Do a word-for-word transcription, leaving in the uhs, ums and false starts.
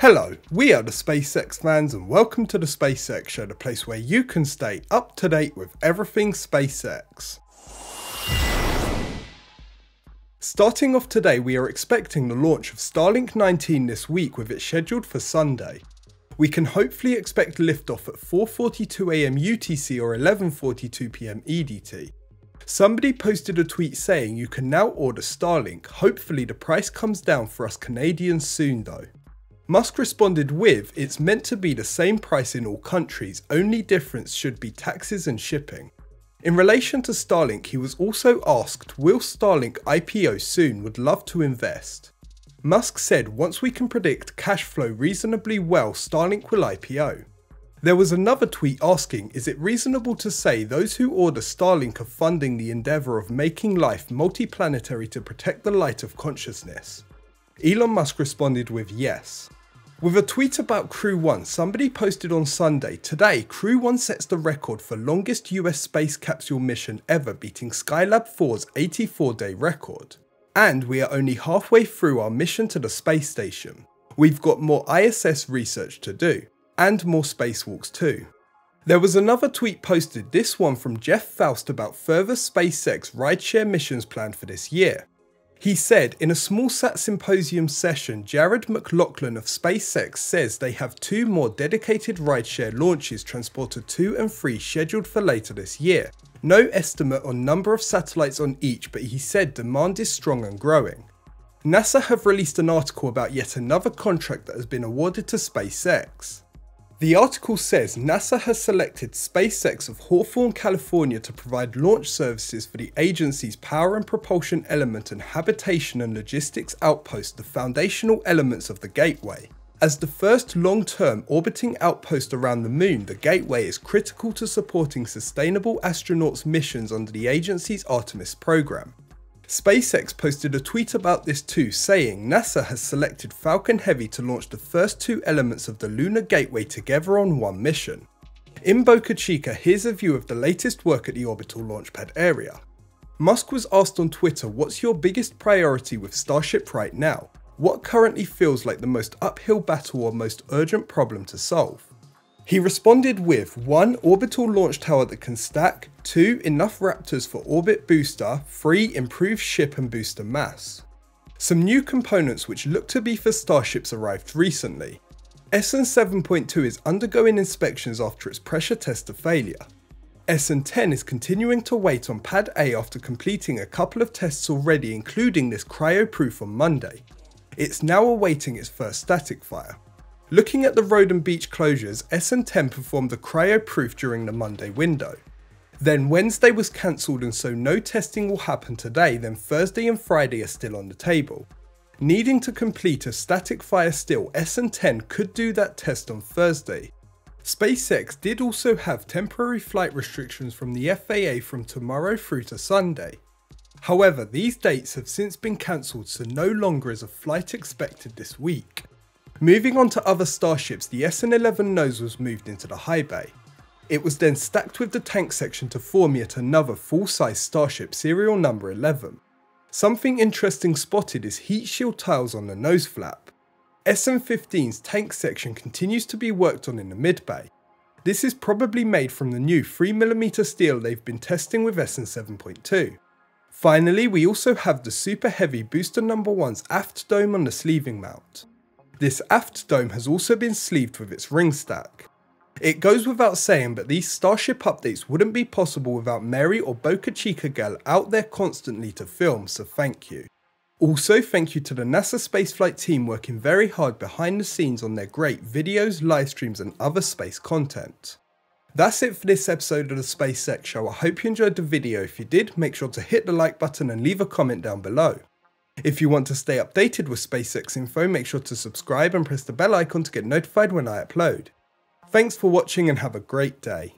Hello, we are the SpaceX fans and welcome to the SpaceX Show, the place where you can stay up to date with everything SpaceX. Starting off today, we are expecting the launch of Starlink nineteen this week, with it scheduled for Sunday. We can hopefully expect liftoff at four forty-two a m U T C or eleven forty-two p m E D T. Somebody posted a tweet saying you can now order Starlink, hopefully the price comes down for us Canadians soon though. Musk responded with, it's meant to be the same price in all countries, only difference should be taxes and shipping. In relation to Starlink, he was also asked, will Starlink I P O soon, would love to invest. Musk said, once we can predict cash flow reasonably well, Starlink will I P O. There was another tweet asking, is it reasonable to say those who order Starlink are funding the endeavour of making life multiplanetary to protect the light of consciousness? Elon Musk responded with yes. With a tweet about Crew one, somebody posted on Sunday, today Crew one sets the record for longest U S space capsule mission ever, beating Skylab four's eighty-four day record. And we are only halfway through our mission to the space station. We've got more I S S research to do, and more spacewalks too. There was another tweet posted, this one from Jeff Faust, about further SpaceX rideshare missions planned for this year. He said, in a small SAT symposium session, Jared McLaughlin of SpaceX says they have two more dedicated rideshare launches, Transporter two and three, scheduled for later this year. No estimate on number of satellites on each, but he said demand is strong and growing. NASA have released an article about yet another contract that has been awarded to SpaceX. The article says NASA has selected SpaceX of Hawthorne, California to provide launch services for the agency's power and propulsion element and habitation and logistics outpost, the foundational elements of the Gateway. As the first long-term orbiting outpost around the moon, the Gateway is critical to supporting sustainable astronauts' missions under the agency's Artemis program. SpaceX posted a tweet about this too, saying NASA has selected Falcon Heavy to launch the first two elements of the Lunar Gateway together on one mission. In Boca Chica, here's a view of the latest work at the orbital launchpad area. Musk was asked on Twitter, what's your biggest priority with Starship right now? What currently feels like the most uphill battle or most urgent problem to solve? He responded with one orbital launch tower that can stack, two enough Raptors for orbit booster, three improved ship and booster mass. Some new components which look to be for Starships arrived recently. S N seven point two is undergoing inspections after its pressure tester failure. S N ten is continuing to wait on Pad A after completing a couple of tests already, including this cryo proof on Monday. It's now awaiting its first static fire. Looking at the road and beach closures, S N ten performed the cryo proof during the Monday window. Then Wednesday was cancelled and so no testing will happen today, then Thursday and Friday are still on the table. Needing to complete a static fire still, S N ten could do that test on Thursday. SpaceX did also have temporary flight restrictions from the F A A from tomorrow through to Sunday. However, these dates have since been cancelled, so no longer is a flight expected this week. Moving on to other Starships, the S N eleven nose was moved into the high bay. It was then stacked with the tank section to form yet another full-size Starship, serial number eleven. Something interesting spotted is heat shield tiles on the nose flap. S N fifteen's tank section continues to be worked on in the mid bay. This is probably made from the new three millimeter steel they've been testing with S N seven point two. Finally, we also have the Super Heavy Booster number one's aft dome on the sleeving mount. This aft dome has also been sleeved with its ring stack. It goes without saying, but these Starship updates wouldn't be possible without Mary or Boca Chica Girl out there constantly to film, so thank you. Also thank you to the NASA Spaceflight team working very hard behind the scenes on their great videos, live streams and other space content. That's it for this episode of the SpaceX Show. I hope you enjoyed the video. If you did, make sure to hit the like button and leave a comment down below. If you want to stay updated with SpaceX info, make sure to subscribe and press the bell icon to get notified when I upload. Thanks for watching and have a great day.